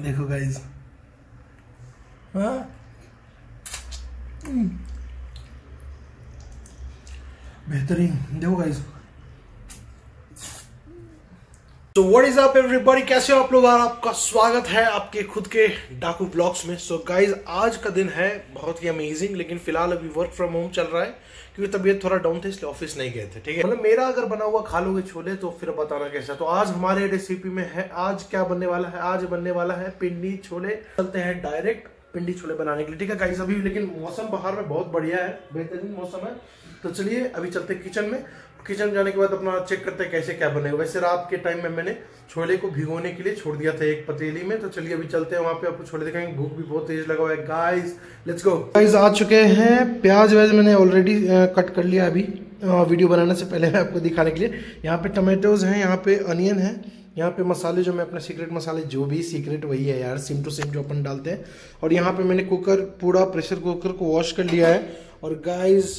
देखो गाइज, बेहतरीन। देखो गाइज, तो व्हाट इज अप एवरीबॉडी, कैसे हो आप लोग। और आपका स्वागत है आपके खुद के डाकू ब्लॉग्स में। सो गाइज, आज का दिन है बहुत ही अमेजिंग, लेकिन फिलहाल अभी वर्क फ्रॉम होम चल रहा है क्योंकि तबीयत थोड़ा डाउन थी इसलिए ऑफिस नहीं गए थे। ठीक है, मतलब मेरा अगर बना हुआ खा लोगे छोले तो फिर बताना कैसा। तो आज हमारे रेसिपी में है, आज क्या बनने वाला है, आज बनने वाला है पिंडी छोले। चलते हैं डायरेक्ट पिंडी छोले बनाने के लिए। ठीक है गाइज, अभी लेकिन मौसम बाहर में बहुत बढ़िया है, बेहतरीन मौसम है। तो चलिए अभी चलते हैं किचन में। किचन जाने के बाद अपना चेक करते हैं कैसे क्या बनेगा। वैसे रात के टाइम में मैंने छोले को भिगोने के लिए छोड़ दिया था एक पतीली में। तो चलिए अभी चलते हैं वहाँ पे, आपको छोले दिखाएंगे। भूख भी बहुत तेज लगा हुआ है गाइस, लेट्स गो। गाइस आ चुके हैं, प्याज व्याज मैंने ऑलरेडी कट कर लिया अभी वीडियो बनाने से पहले मैं आपको दिखाने के लिए। यहाँ पे टमेटोज हैं, यहाँ पे अनियन है, यहाँ पे मसाले जो मैं अपने सीक्रेट मसाले, जो भी सीक्रेट वही है यार, सिम टू सिम जो अपन डालते हैं। और यहाँ पे मैंने कुकर, पूरा प्रेशर कुकर को वॉश कर लिया है। और गाइस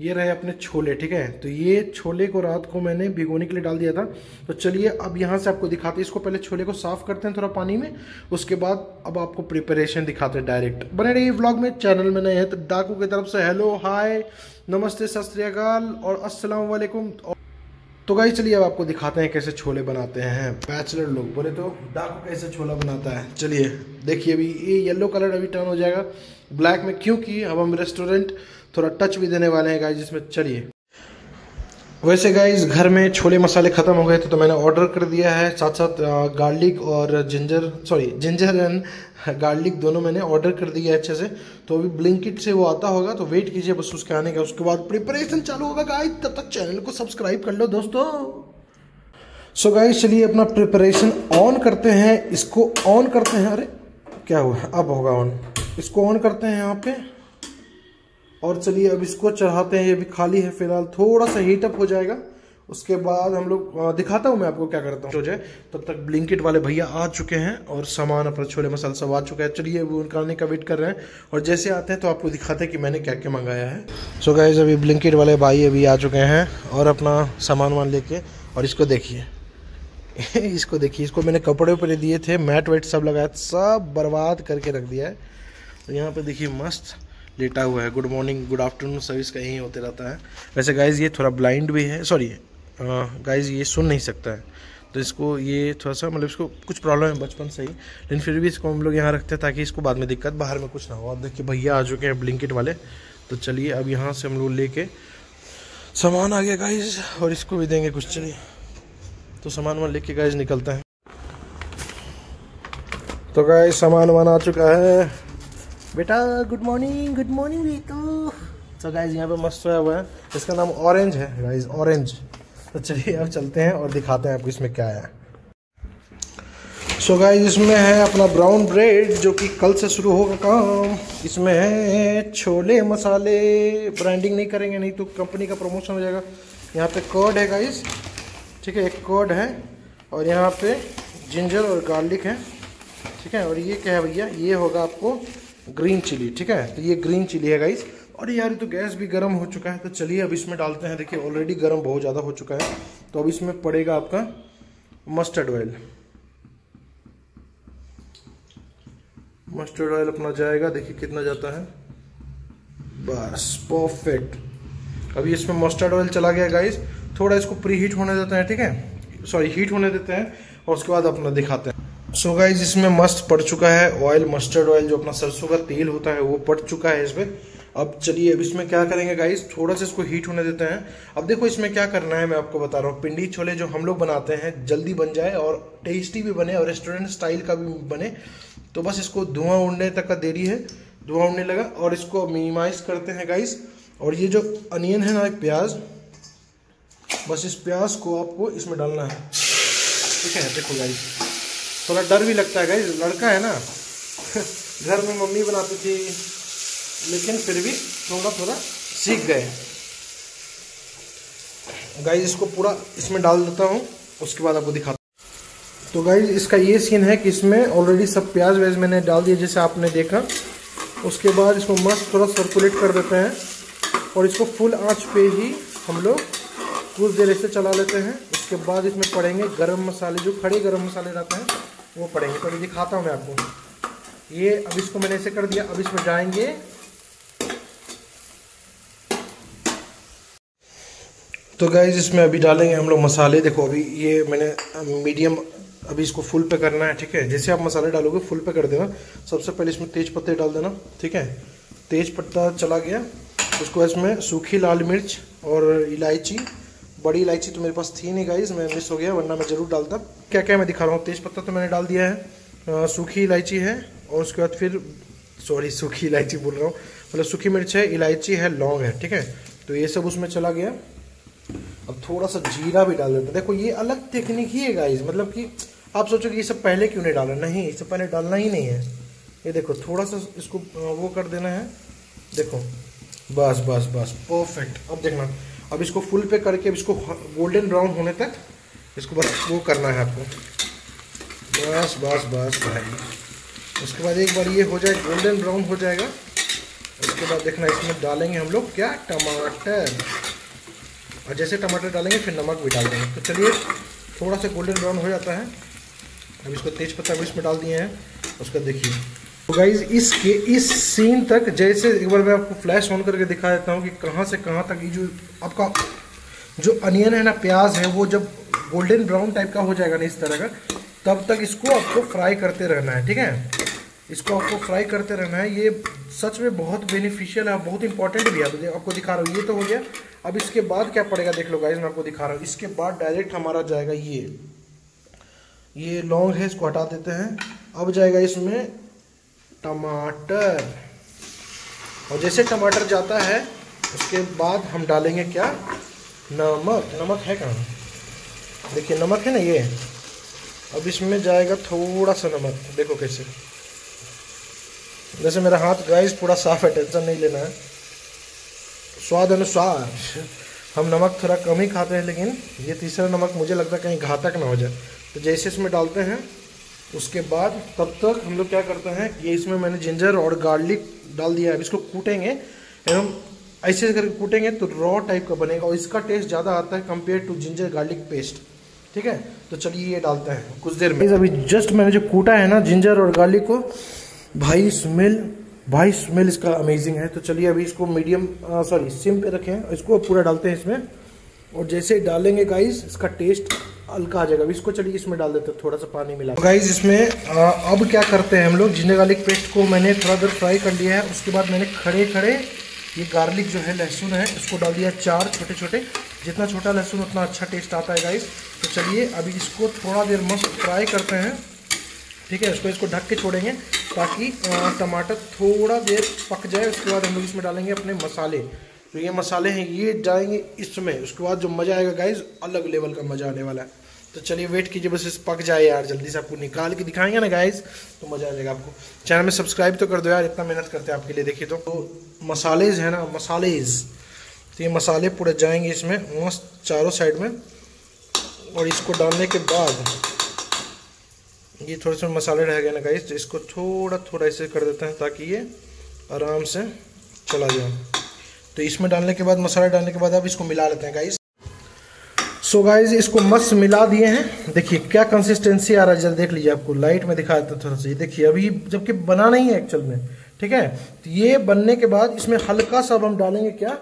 ये रहे अपने छोले। ठीक है, तो ये छोले को रात को मैंने भिगोने के लिए डाल दिया था। तो चलिए अब यहाँ से आपको दिखाते हैं। इसको पहले छोले को साफ करते हैं थोड़ा पानी में, उसके बाद अब आपको प्रिपरेशन दिखाते हैं। डायरेक्ट बने रहिए व्लॉग में। चैनल में नए हैं तो डाकू की तरफ से हेलो, हाय, नमस्ते, सत श्री अकाल और अस्सलाम वालेकुम। तो गाइस चलिए अब आपको दिखाते हैं कैसे छोले बनाते हैं। बैचलर लोग बोले तो डाकू कैसे छोला बनाता है। चलिए देखिए, अभी ये येलो कलर अभी टर्न हो जाएगा ब्लैक में, क्योंकि अब हम रेस्टोरेंट थोड़ा टच भी देने वाले हैं गाइस जिसमें। चलिए, वैसे गाइस घर में छोले मसाले ख़त्म हो गए थे तो मैंने ऑर्डर कर दिया है, साथ साथ गार्लिक और ginger, sorry ginger and garlic दोनों मैंने ऑर्डर कर दिया है अच्छे से। तो अभी ब्लिंकिट से वो आता होगा, तो वेट कीजिए बस उसके आने का, उसके बाद प्रिपरेशन चालू होगा गाइस। तब तक चैनल को सब्सक्राइब कर लो दोस्तों। सो गाइस चलिए अपना प्रिपरेशन ऑन करते हैं, इसको ऑन करते हैं। अरे क्या हुआ, अब होगा ऑन। इसको ऑन करते हैं यहाँ पे, और चलिए अब इसको चढ़ाते हैं। ये भी खाली है फिलहाल, थोड़ा सा हीटअप हो जाएगा, उसके बाद हम लोग दिखाता हूँ मैं आपको क्या करता हूँ हो जाए। तब तक ब्लिंकिट वाले भैया आ चुके हैं और सामान अपना छोले मसाला सब आ चुका है। चलिए वो उनका आने का वेट कर रहे हैं, और जैसे आते हैं तो आपको दिखाते हैं कि मैंने क्या क्या मंगाया है। सो गाइस अभी ब्लिंकिट वाले भाई अभी आ चुके हैं और अपना सामान वामान लेके। और इसको देखिए इसको देखिए, इसको मैंने कपड़े पर दिए थे, मैट वेट सब लगाया, सब बर्बाद करके रख दिया है। और यहाँ पर देखिए मस्त लेटा हुआ है। Good morning good afternoon service का यही होते रहता है। वैसे गाइज़ ये थोड़ा ब्लाइंड भी है, सॉरी गाइज़ ये सुन नहीं सकता है, तो इसको ये थोड़ा सा मतलब इसको कुछ प्रॉब्लम है बचपन से ही, लेकिन फिर भी इसको हम लोग यहाँ रखते हैं ताकि इसको बाद में दिक्कत बाहर में कुछ ना हो। अब देखिए भैया आ चुके हैं ब्लिंकिट वाले। तो चलिए अब यहाँ से हम लोग लेके सामान आ गया गाइज़, और इसको भी देंगे कुछ। चलिए तो सामान वामान लेके गाइज़ निकलता है। तो गाइज़ सामान वामान आ चुका है। बेटा good morning, good morning Vitu. तो गाइज यहाँ पे मस्त सोया हुआ है, इसका नाम ऑरेंज है गाइज, ऑरेंज। तो चलिए अब चलते हैं और दिखाते हैं आपको इसमें क्या है। सो गाइज इसमें है अपना ब्राउन ब्रेड, जो कि कल से शुरू होगा काम। इसमें है छोले मसाले, ब्रांडिंग नहीं करेंगे नहीं तो कंपनी का प्रमोशन हो जाएगा। यहाँ पे कर्ड है गाइज, ठीक है, एक कर्ड है, और यहाँ पे जिंजर और गार्लिक है, ठीक है। और ये क्या है भैया, ये होगा आपको ग्रीन चिली, ठीक है। तो ये ग्रीन चिली है गाइस। और यार ये तो गैस भी गर्म हो चुका है, तो चलिए अब इसमें डालते हैं। देखिए ऑलरेडी गर्म बहुत ज़्यादा हो चुका है। तो अब इसमें पड़ेगा आपका मस्टर्ड ऑयल। मस्टर्ड ऑयल अपना जाएगा, देखिए कितना जाता है, बस परफेक्ट। अभी इसमें मस्टर्ड ऑयल चला गया गाइस। थोड़ा इसको प्री हीट होने देते हैं, ठीक है, सॉरी हीट होने देते हैं, और उसके बाद अपना दिखाते हैं। सो गाइज इसमें मस्त पड़ चुका है ऑयल, मस्टर्ड ऑयल जो अपना सरसों का तेल होता है वो पड़ चुका है इसमें। अब चलिए अब इसमें क्या करेंगे गाइज, थोड़ा सा इसको हीट होने देते हैं। अब देखो इसमें क्या करना है मैं आपको बता रहा हूँ। पिंडी छोले जो हम लोग बनाते हैं जल्दी बन जाए और टेस्टी भी बने और रेस्टोरेंट स्टाइल का भी बने, तो बस इसको धुआं उड़ने तक का देरी है। धुआं उड़ने लगा और इसको मिनिमाइज करते हैं गाइज। और ये जो अनियन है ना, प्याज, बस इस प्याज को आपको इसमें डालना है, ठीक है। देखो गाइज थोड़ा डर भी लगता है गाइज, लड़का है ना घर में मम्मी बनाती थी, लेकिन फिर भी थोड़ा थोड़ा सीख गए गाइज। इसको पूरा इसमें डाल देता हूँ, उसके बाद आपको दिखाता हूँ। तो गाइज इसका ये सीन है कि इसमें ऑलरेडी सब प्याज व्याज मैंने डाल दिया जैसे आपने देखा। उसके बाद इसको मस्त थोड़ा सर्कुलेट कर देते हैं, और इसको फुल आँच पे ही हम लोग कुछ देर ऐसे चला लेते हैं। उसके बाद इसमें पड़ेंगे गरम मसाले, जो खड़े गरम मसाले रहते हैं वो पड़ेंगे। तो अभी दिखाता हूँ मैं आपको। ये अब इसको मैंने ऐसे कर दिया। अब इसमें जाएंगे तो गाइज इसमें अभी डालेंगे हम लोग मसाले। देखो अभी ये मैंने मीडियम, अभी इसको फुल पे करना है, ठीक है। जैसे आप मसाले डालोगे फुल पे कर देना। सबसे पहले इसमें तेज पत्ते डाल देना, ठीक है। तेज पत्ता चला गया, उसको इसमें सूखी लाल मिर्च और इलायची, बड़ी इलायची तो मेरे पास थी नहीं गाइज, मैं मिस हो गया, वरना मैं ज़रूर डालता। क्या क्या मैं दिखा रहा हूँ। तेज पत्ता तो मैंने डाल दिया है, सूखी इलायची है, और उसके बाद फिर सॉरी सूखी इलायची बोल रहा हूँ, मतलब सूखी मिर्च है, इलायची है, लौंग है, ठीक है। तो ये सब उसमें चला गया। अब थोड़ा सा जीरा भी डाल देते हैं। देखो ये अलग टेक्निक ही है गाइज, मतलब कि आप सोचो कि ये सब पहले क्यों नहीं डाला, नहीं ये सब पहले डालना ही नहीं है। ये देखो थोड़ा सा इसको वो कर देना है, देखो बस बस बस परफेक्ट। अब देखना, अब इसको फुल पे करके अब इसको गोल्डन ब्राउन होने तक इसको बस वो करना है आपको, बस बस बस भाई। उसके बाद एक बार ये हो जाए, गोल्डन ब्राउन हो जाएगा, उसके बाद देखना इसमें डालेंगे हम लोग क्या, टमाटर। और जैसे टमाटर डालेंगे फिर नमक भी डाल देंगे। तो चलिए थोड़ा सा गोल्डन ब्राउन हो जाता है। अब इसको तेज़पत्ता भी इसमें डाल दिए हैं, उसका देखिए। तो गाइज़ इसके इस सीन तक जैसे एक बार मैं आपको फ्लैश ऑन करके दिखा देता हूँ कि कहाँ से कहाँ तक ये जो आपका जो अनियन है ना, प्याज है, वो जब गोल्डन ब्राउन टाइप का हो जाएगा ना इस तरह का, तब तक इसको आपको फ्राई करते रहना है, ठीक है। इसको आपको फ्राई करते रहना है। ये सच में बहुत बेनिफिशियल है, बहुत इंपॉर्टेंट भी है। तो आपको दिखा रहा हूँ, ये तो हो गया। अब इसके बाद क्या पड़ेगा देख लो गाइज, मैं आपको दिखा रहा हूँ। इसके बाद डायरेक्ट हमारा जाएगा ये लौंग है, इसको हटा देते हैं। अब जाएगा इसमें टमाटर, और जैसे टमाटर जाता है उसके बाद हम डालेंगे क्या, नमक। नमक है कहाँ, देखिए नमक है ना ये। अब इसमें जाएगा थोड़ा सा नमक, देखो कैसे, जैसे मेरा हाथ गाइस पूरा साफ है, टेंशन नहीं लेना है। स्वाद अनुसार हम नमक थोड़ा कम ही खाते हैं, लेकिन ये तीसरा नमक मुझे लगता है कहीं घातक ना हो जाए, तो जैसे इसमें डालते हैं। उसके बाद तब तक हम लोग क्या करते हैं, ये इसमें मैंने जिंजर और गार्लिक डाल दिया है। इसको कूटेंगे एवं ऐसे करके कूटेंगे तो रॉ टाइप का बनेगा, और इसका टेस्ट ज़्यादा आता है compare to ginger garlic paste, ठीक है। तो चलिए ये डालते हैं कुछ देर में। अभी जस्ट मैंने जो कूटा है ना जिंजर और गार्लिक को, भाई स्मेल इसका अमेजिंग है। तो चलिए अभी इसको मीडियम सॉरी सिम पे रखें, इसको पूरा डालते हैं इसमें। और जैसे डालेंगे गाइस इसका टेस्ट हल्का आ जाएगा। अभी इसको चलिए इसमें डाल देते हैं, थोड़ा सा पानी मिला गाइस इसमें। अब क्या करते हैं हम लोग, जिंजर गार्लिक पेस्ट को मैंने थोड़ा देर फ्राई कर लिया है। उसके बाद मैंने खड़े ये गार्लिक जो है, लहसुन है, इसको डाल दिया 4 छोटे। जितना छोटा लहसुन उतना अच्छा टेस्ट आता है गाइस। तो चलिए अभी इसको थोड़ा देर मस्त फ्राई करते हैं, ठीक है। इसको ढक के छोड़ेंगे ताकि टमाटर थोड़ा देर पक जाए। उसके बाद हम लोग इसमें डालेंगे अपने मसाले। तो ये मसाले हैं, ये जाएंगे इसमें। उसके बाद जो मज़ा आएगा गाइज, अलग लेवल का मज़ा आने वाला है। तो चलिए वेट कीजिए, बस इस पक जाए यार, जल्दी से आपको निकाल के दिखाएंगे ना गाइज, तो मज़ा आ जाएगा आपको। चैनल में सब्सक्राइब तो कर दो यार, इतना मेहनत करते हैं आपके लिए। देखिए तो मसालेज है ना, मसालेज, तो ये मसाले पूरे जाएंगे इसमें मस्त चारों साइड में। और इसको डालने के बाद ये थोड़े से मसाले रह गए ना गाइस, तो इसको थोड़ा थोड़ा ऐसे कर देते हैं ताकि ये आराम से चला जाए। तो इसमें डालने के बाद, मसाला डालने के बाद अब इसको मिला लेते हैं गाइस। सो गाइस इसको मस्त मिला दिए हैं। देखिए क्या कंसिस्टेंसी आ रहा है, जरा देख लीजिए। आपको लाइट में दिखा देता हूँ थोड़ा सा, ये देखिए। अभी जबकि बना नहीं है एक्चुअल में, ठीक है। तो ये बनने के बाद इसमें हल्का सा अब हम डालेंगे क्या,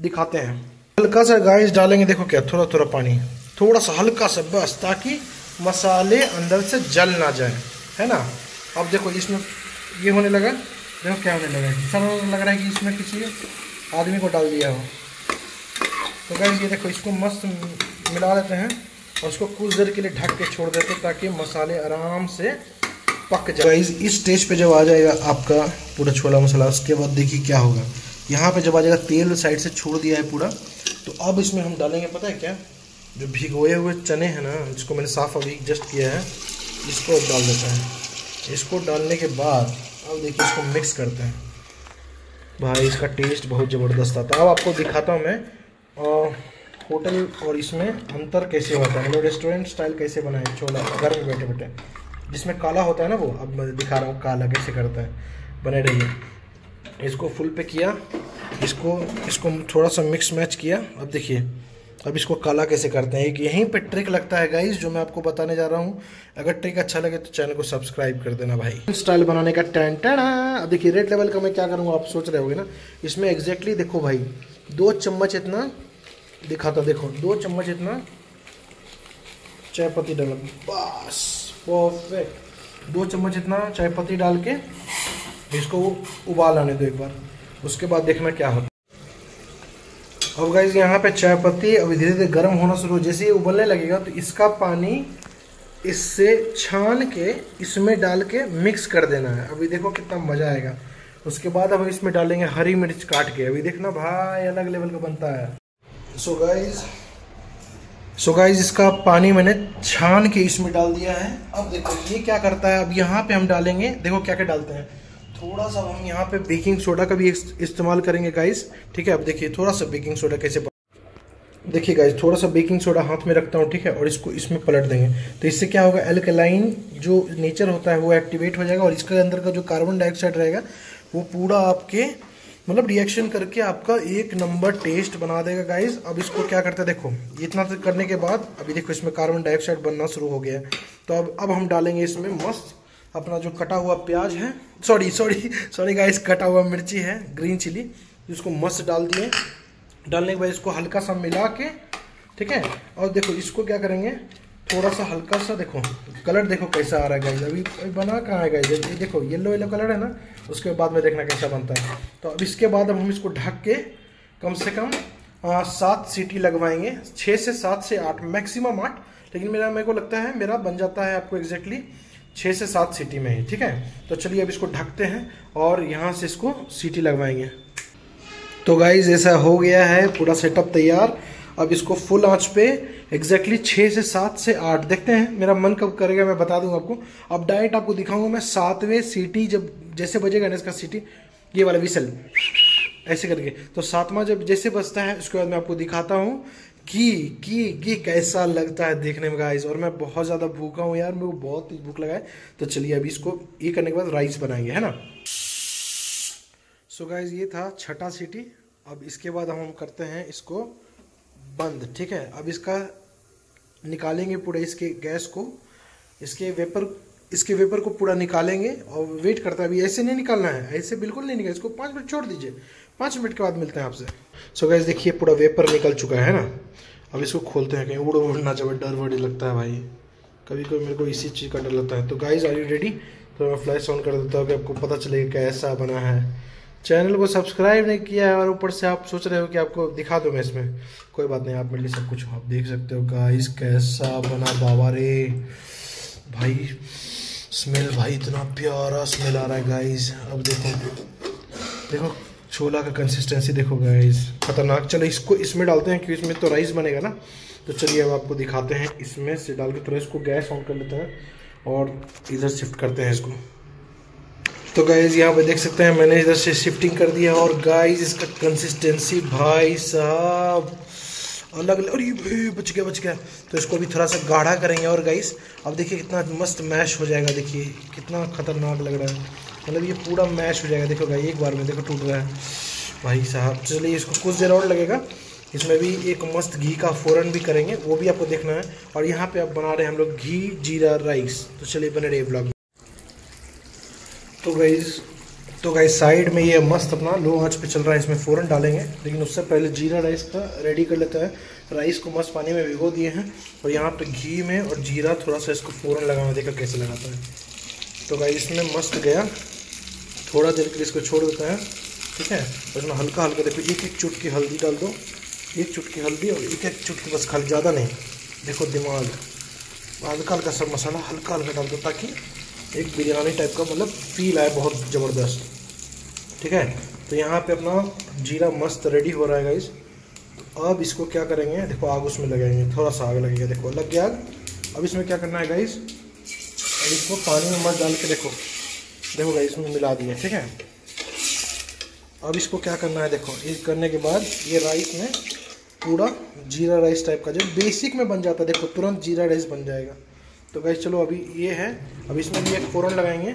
दिखाते हैं। हल्का सा गाइस डालेंगे, देखो क्या, थोड़ा थोड़ा पानी, थोड़ा सा हल्का सा बस, ताकि मसाले अंदर से जल ना जाए, है ना। अब देखो इसमें ये होने लगा, देखो क्या होने लगा, सब लग रहा है कि इसमें किसी आदमी को डाल दिया हो। तो गाइस ये देखो, इसको मस्त मिला लेते हैं और उसको कुछ देर के लिए ढक के छोड़ देते हैं ताकि मसाले आराम से पक जाए। गाइस इस स्टेज पे जब आ जाएगा आपका पूरा छोला मसाला, उसके बाद देखिए क्या होगा। यहाँ पर जब आ जाएगा, तेल साइड से छोड़ दिया है पूरा। तो अब इसमें हम डालेंगे पता है क्या, जो भिगोए हुए चने हैं ना, जिसको मैंने साफ अभी एडजस्ट किया है, इसको डाल देते हैं। इसको डालने के बाद अब देखिए इसको मिक्स करते हैं। भाई इसका टेस्ट बहुत ज़बरदस्त आता है। अब आपको दिखाता हूँ मैं होटल और इसमें अंतर कैसे होता है, मतलब रेस्टोरेंट स्टाइल कैसे बनाए छोला घर में बैठे बैठे, जिसमें काला होता है ना वो। अब मैं दिखा रहा हूँ काला कैसे करता है, बने रहिए। इसको फुल पे किया, इसको थोड़ा सा मिक्स मैच किया। अब देखिए अब इसको काला कैसे करते हैं, यहीं पे ट्रिक लगता है गाइस जो मैं आपको बताने जा रहा हूँ। अगर ट्रिक अच्छा लगे तो चैनल को सब्सक्राइब कर देना भाई। स्टाइल बनाने का टेंटन। अब देखिए रेड लेवल का मैं क्या करूँगा, आप सोच रहे होगे ना। इसमें एग्जैक्टली देखो भाई 2 चम्मच इतना दिखाता, देखो 2 चम्मच इतना चाय पत्ती डाला, बस परफेक्ट। 2 चम्मच इतना चाय पत्ती डाल के इसको उबाल आने दो एक बार, उसके बाद देखना क्या होता है। अब गाइस यहाँ पे चाय पत्ती अभी धीरे धीरे गर्म होना शुरू हो, जैसे ये उबलने लगेगा तो इसका पानी इससे छान के इसमें डाल के मिक्स कर देना है। अभी देखो कितना मज़ा आएगा। उसके बाद हम इसमें डालेंगे हरी मिर्च काट के, अभी देखना भाई अलग लेवल का बनता है। सो गाइस इसका पानी मैंने छान के इसमें डाल दिया है। अब देखो ये क्या करता है। अब यहाँ पर हम डालेंगे, देखो क्या क्या डालते हैं। थोड़ा सा हम यहाँ पे बेकिंग सोडा का भी इस्तेमाल करेंगे गाइस, ठीक है। अब देखिए थोड़ा सा बेकिंग सोडा कैसे, देखिए गाइस थोड़ा सा बेकिंग सोडा हाथ में रखता हूँ, ठीक है। और इसको इसमें पलट देंगे तो इससे क्या होगा, एल्कलाइन जो नेचर होता है वो एक्टिवेट हो जाएगा और इसके अंदर का जो कार्बन डाइऑक्साइड रहेगा वो पूरा आपके मतलब रिएक्शन करके आपका एक नंबर टेस्ट बना देगा गाइस। अब इसको क्या करते हैं, देखो इतना करने के बाद अभी देखो इसमें कार्बन डाइऑक्साइड बनना शुरू हो गया। तो अब हम डालेंगे इसमें मस्त अपना जो कटा हुआ प्याज है, सॉरी गाइस कटा हुआ मिर्ची है, ग्रीन चिली, इसको मस्त डाल दिए। डालने के बाद इसको हल्का सा मिला के, ठीक है। और देखो इसको क्या करेंगे, थोड़ा सा हल्का सा, देखो कलर देखो कैसा आ रहा है गाइस। अभी बना कहाँ है गाइस, ये देखो येलो येलो कलर है ना। उसके बाद में देखना कैसा बनता है। तो अब इसके बाद अब हम इसको ढक के कम से कम 7 सीटी लगवाएंगे, 6 से 7 से 8 मैक्सिमम 8, लेकिन मेरे को लगता है मेरा बन जाता है आपको एग्जैक्टली 6 से 7 सीटी में ही, ठीक है। तो चलिए अब इसको ढकते हैं और यहाँ से इसको सीटी लगवाएंगे। तो गाइज ऐसा हो गया है पूरा सेटअप तैयार। अब इसको फुल आंच पे एग्जैक्टली 6 से 7 से 8 देखते हैं। मेरा मन कब करेगा मैं बता दूंगा आपको। अब डायरेक्ट आपको दिखाऊंगा मैं 7वें सीटी जब जैसे बजेगा ना इसका सीटी, ये वाला विसल ऐसे करके, तो 7वां जब जैसे बजता है उसके बाद मैं आपको दिखाता हूँ कि कैसा लगता है देखने में गाइस। और मैं बहुत ज़्यादा भूखा हूँ यार, मेरे को बहुत ही भूख लगा है। तो चलिए अभी इसको ये करने के बाद राइस बनाएंगे, है ना। सो गाइस ये था 6ठा सीटी। अब इसके बाद हम करते हैं इसको बंद, ठीक है। अब इसका निकालेंगे पूरा, इसके गैस को, इसके वेपर को पूरा निकालेंगे और वेट करता है। अभी ऐसे नहीं निकालना है, ऐसे बिल्कुल नहीं निकाल, इसको 5 मिनट छोड़ दीजिए। 5 मिनट के बाद मिलते हैं आपसे। सो गाइस देखिए पूरा वेपर निकल चुका है ना। अब इसको खोलते हैं, कहीं उड़ ना जाए, डर वड़ी लगता है भाई। कभी कभी मेरे को इसी चीज़ का डर लगता है। तो गाइस आर यू रेडी, तो मैं फ्लैश ऑन कर देता हूँ कि आपको पता चलेगा कैसा बना है। चैनल को सब्सक्राइब नहीं किया है और ऊपर से आप सोच रहे हो कि आपको दिखा दो मैं इसमें, कोई बात नहीं, आप मेरे लिए सब कुछ आप देख सकते हो गाइस। कैसा बना बाबा रे भाई, स्मेल भाई इतना प्यारा स्मेल आ रहा है गाइस। अब देखो छोला का कंसिस्टेंसी देखो गाइस, खतरनाक। चलो इसको इसमें डालते हैं क्योंकि इसमें तो राइस बनेगा ना। तो चलिए अब आपको दिखाते हैं इसमें से डाल के। थोड़ा इसको गैस ऑन कर लेते हैं और इधर शिफ्ट करते हैं इसको। तो गाइस यहाँ पे देख सकते हैं मैंने इधर से शिफ्टिंग कर दिया और गाइस इसका कंसिस्टेंसी भाई साहब अलग। अरे बच गया। तो इसको भी थोड़ा सा गाढ़ा करेंगे और गाइस अब देखिए कितना मस्त मैश हो जाएगा। देखिए कितना खतरनाक लग रहा है, मतलब ये पूरा मैश हो जाएगा। देखो गाइस एक बार में देखो टूट रहा है भाई साहब। चलिए इसको कुछ देर और लगेगा। इसमें भी एक मस्त घी का फोरन भी करेंगे, वो भी आपको देखना है। और यहाँ पर आप बना रहे हैं हम लोग घी जीरा राइस। तो चलिए बने रहिए व्लॉग। तो गाइस साइड में ये मस्त अपना लो आंच पे चल रहा है, इसमें फ़ौरन डालेंगे। लेकिन उससे पहले जीरा राइस का रेडी कर लेता है। राइस को मस्त पानी में भिगो दिए हैं और यहाँ पे घी में और जीरा थोड़ा सा इसको फ़ौरन लगाना, देखा कैसे लगाता है। तो गाइस इसमें मस्त गया, थोड़ा देर के लिए इसको छोड़ देता है, ठीक है। और इसमें हल्का हल्का देखो 1-1 चुटकी हल्दी डाल दो, 1 चुटकी हल्दी और 1-1 चुटकी बस, खाली ज़्यादा नहीं। देखो दिमाग, हल्का हल्का सब मसाला हल्का हल्का डाल दो ताकि एक बिरयानी टाइप का मतलब फील आए बहुत ज़बरदस्त, ठीक है। तो यहाँ पे अपना जीरा मस्त रेडी हो रहा है गाइस। अब इसको क्या करेंगे, देखो आग उसमें लगाएंगे, थोड़ा सा आग लगेगा, देखो लग गया आग। अब इसमें क्या करना है गाइस, अब इसको पानी में मस्त डाल के देखो गाइस इसमें मिला दिए, ठीक है। अब इसको क्या करना है, देखो ये करने के बाद ये राइस में पूरा जीरा राइस टाइप का जो बेसिक में बन जाता है, देखो तुरंत जीरा राइस बन जाएगा। तो गाइस चलो अभी ये है, अब इसमें भी एक फोरन लगाएंगे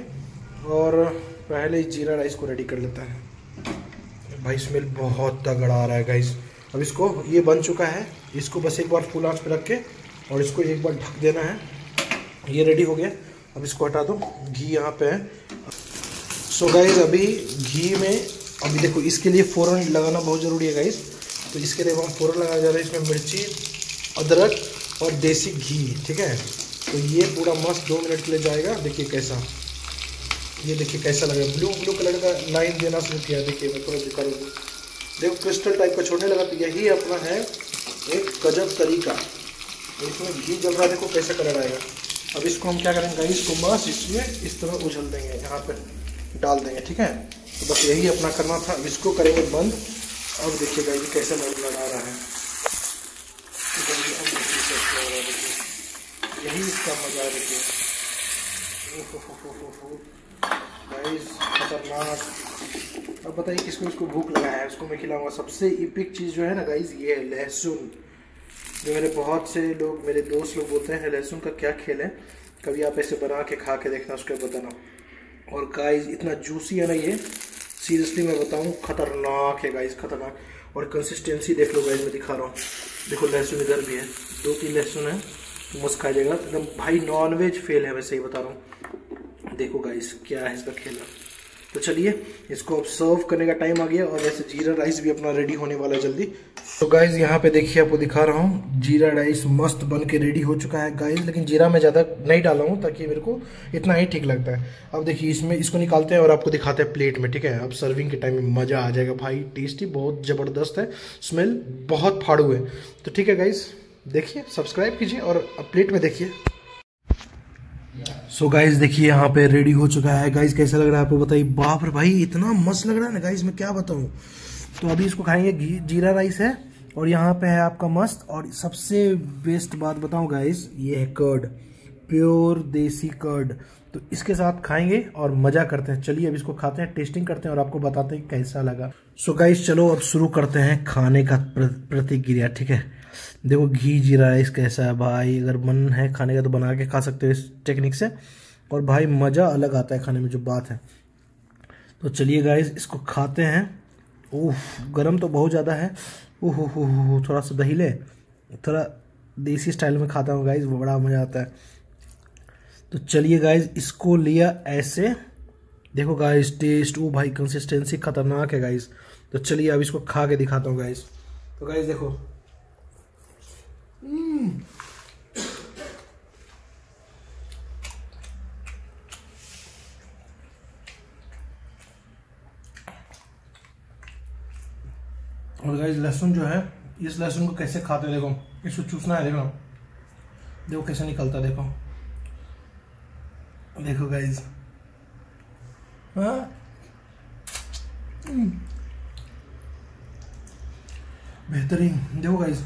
और पहले जीरा राइस को रेडी कर लेता है। भाई स्मेल बहुत तगड़ा आ रहा है गाइस। अब इसको ये बन चुका है, इसको बस एक बार फुल आंच पे रख के और इसको एक बार ढक देना है। ये रेडी हो गया, अब इसको हटा दो। घी यहाँ पे है। सो गाइज अभी घी में, अभी देखो इसके लिए फ़ौरन लगाना बहुत ज़रूरी है गाइज, तो इसके लिए हम फ़ौरन लगाया जा रहा है। इसमें मिर्ची, अदरक और देसी घी, ठीक है। तो ये पूरा मस्त 2 मिनट के लिए जाएगा। देखिए कैसा, ये देखिए कैसा लग रहा है, ब्लू ब्लू कलर का लाइन देना शुरू किया। देखिए मैं थोड़ा दिखा रहा हूँ, देखो क्रिस्टल टाइप का छोड़ने लगा। तो यही अपना है एक गजब तरीका। इसमें घी जब रहा, देखो कैसा कलर आएगा। अब इसको हम क्या करेंगे, इसको मस्त इसमें इस तरह उछल देंगे, यहाँ पर डाल देंगे, ठीक है। तो बस यही अपना करना था। इसको करेंगे बंद। अब देखिएगा ये कैसा लाइन लगा रहा है, यही इसका मजा। देखिए गाइस खतरनाक। अब बताइए किसको इसको भूख लगा है, उसको मैं खिलाऊंगा। सबसे इपिक चीज़ जो है ना गाइस, ये है लहसुन। जो मेरे बहुत से लोग, मेरे दोस्त लोग बोलते हैं लहसुन का क्या खेल है, कभी आप ऐसे बना के खा के देखना, उसके बताना। और गाइस इतना जूसी है ना ये, सीरियसली मैं बताऊँ खतरनाक है गाइस, खतरनाक। और कंसिस्टेंसी देख लो गाइस, मैं दिखा रहा हूँ। देखो लहसुन इधर भी है, 2-3 लहसुन है, मस्त खा जाएगा एकदम। भाई नॉनवेज फेल है, मैं सही बता रहा हूँ। देखो गाइस क्या है इसका खेला। तो चलिए इसको अब सर्व करने का टाइम आ गया। और वैसे जीरा राइस भी अपना रेडी होने वाला है जल्दी। तो गाइस यहाँ पे देखिए आपको दिखा रहा हूँ, जीरा राइस मस्त बन के रेडी हो चुका है गाइस। लेकिन जीरा मैं ज़्यादा नहीं डाला हूँ, ताकि मेरे को इतना ही ठीक लगता है। अब देखिए इसमें, इसको निकालते हैं और आपको दिखाते हैं प्लेट में, ठीक है। अब सर्विंग के टाइम में मज़ा आ जाएगा भाई, टेस्टी बहुत ज़बरदस्त है, स्मेल बहुत फाड़ू है। तो ठीक है गाइस, देखिए सब्सक्राइब कीजिए और अब प्लेट में देखिए। सो गाइज देखिए यहाँ पे रेडी हो चुका है गाइज, कैसा लग रहा है आपको बताइए। बाप रे भाई इतना मस्त लग रहा है ना गाइज, मैं क्या बताऊँ। तो अभी इसको खाएंगे। घी जीरा राइस है और यहाँ पे है आपका मस्त। और सबसे बेस्ट बात बताऊँ गाइज, ये है कर्ड, प्योर देसी कर्ड। तो इसके साथ खाएंगे और मज़ा करते हैं। चलिए अब इसको खाते हैं, टेस्टिंग करते हैं और आपको बताते हैं कैसा लगा। सो गाइज चलो अब शुरू करते हैं खाने का प्रतिक्रिया, ठीक है। देखो घी जीरा राइस कैसा है भाई, अगर मन है खाने का तो बना के खा सकते हो इस टेक्निक से। और भाई मज़ा अलग आता है खाने में, जो बात है। तो चलिए गाइज इसको खाते हैं। ओह गरम तो बहुत ज़्यादा है। ओह हो, थोड़ा सा दही ले, थोड़ा देसी स्टाइल में खाता हूँ गाइज, बड़ा मज़ा आता है। तो चलिए गाइज इसको लिया ऐसे, देखो गाइज टेस्ट, वो भाई कंसिस्टेंसी खतरनाक है गाइज। तो चलिए अब इसको खा के दिखाता हूँ गाइज। तो गाइज देखो और गाइज लहसुन जो है, इस लहसुन को कैसे खाते हैं, देखो इसको चूसना है, देखो देखो कैसे निकलता है, देखो देखो गाइज। बेहतरीन, देखो गाइज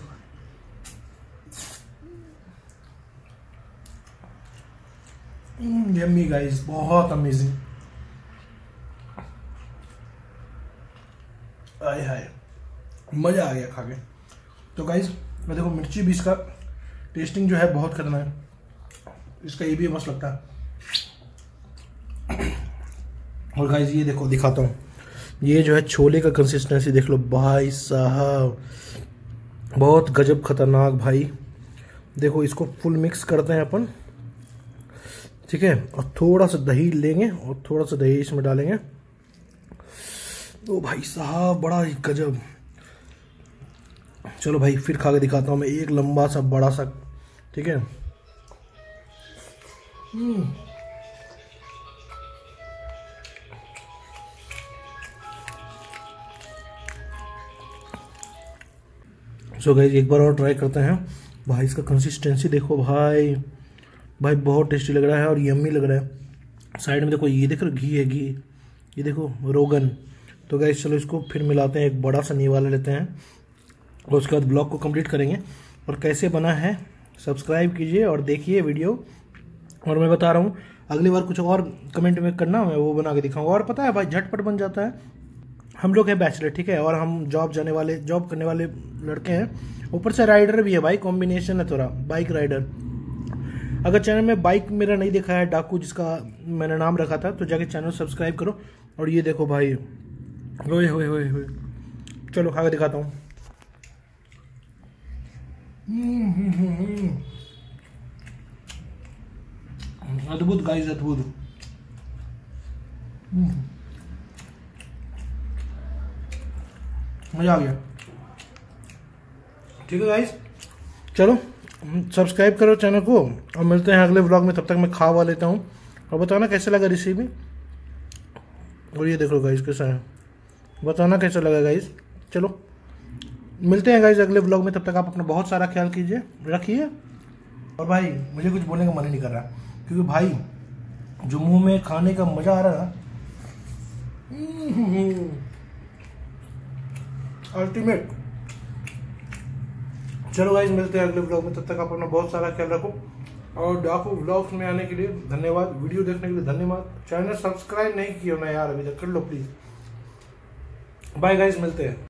यम्मी गाइज, बहुत अमेजिंग। आय हाय मजा आ गया खा के। तो गाइज देखो मिर्ची भी, इसका टेस्टिंग जो है बहुत खतरनाक है इसका, ये भी मस्त लगता है। और गाइज ये देखो दिखाता हूँ, ये जो है छोले का कंसिस्टेंसी देख लो भाई साहब, बहुत गजब खतरनाक भाई। देखो इसको फुल मिक्स करते हैं अपन, ठीक है। और थोड़ा सा दही लेंगे और थोड़ा सा दही इसमें डालेंगे। तो भाई साहब बड़ा ही गजब। चलो भाई फिर खा के दिखाता हूँ मैं, एक लंबा सा बड़ा सा, ठीक है। सो गाइज एक बार और ट्राई करते हैं। भाई इसका कंसिस्टेंसी देखो भाई, भाई बहुत टेस्टी लग रहा है और यम्मी लग रहा है। साइड में देखो ये देखो घी है, घी ये देखो रोगन। तो गाइज चलो इसको फिर मिलाते हैं, एक बड़ा सा निवाला लेते हैं और उसके बाद ब्लॉग को कंप्लीट करेंगे। और कैसे बना है सब्सक्राइब कीजिए और देखिए वीडियो। और मैं बता रहा हूँ अगली बार कुछ और कमेंट में करना, मैं वो बना के दिखाऊँगा। और पता है भाई झटपट बन जाता है। हम लोग हैं बैचलर, ठीक है, और हम जॉब करने वाले लड़के हैं, ऊपर से राइडर भी है भाई, कॉम्बिनेशन है थोड़ा, बाइक राइडर। अगर चैनल में बाइक मेरा नहीं देखा है, डाकू जिसका मैंने नाम रखा था, तो जाके चैनल सब्सक्राइब करो। और ये देखो भाई, होए होए होए होए, चलो खा के दिखाता हूँ। अद्भुत गाइस, अद्भुत। मजा आ गया। ठीक है गाइस, चलो सब्सक्राइब करो चैनल को और मिलते हैं अगले व्लॉग में। तब तक मैं खा वा लेता हूँ और बताना कैसा लगा रेसिपी। और ये देखो गाइस कैसा है, बताना कैसा लगा गाइस। चलो मिलते हैं गाइस अगले व्लॉग में। तब तक आप अपना बहुत सारा ख्याल कीजिए, रखिए। और भाई मुझे कुछ बोलने का मन ही नहीं कर रहा, क्योंकि भाई जो मुंह में खाने का मज़ा आ रहा है अल्टीमेट। चलो गाइस मिलते हैं अगले व्लॉग में। तब तक आप अपना बहुत सारा ख्याल रखो। और डाकू व्लॉग्स में आने के लिए धन्यवाद, वीडियो देखने के लिए धन्यवाद। चैनल सब्सक्राइब नहीं किया ना यार, अभी तक कर लो प्लीज़। बाय गाइस, मिलते हैं।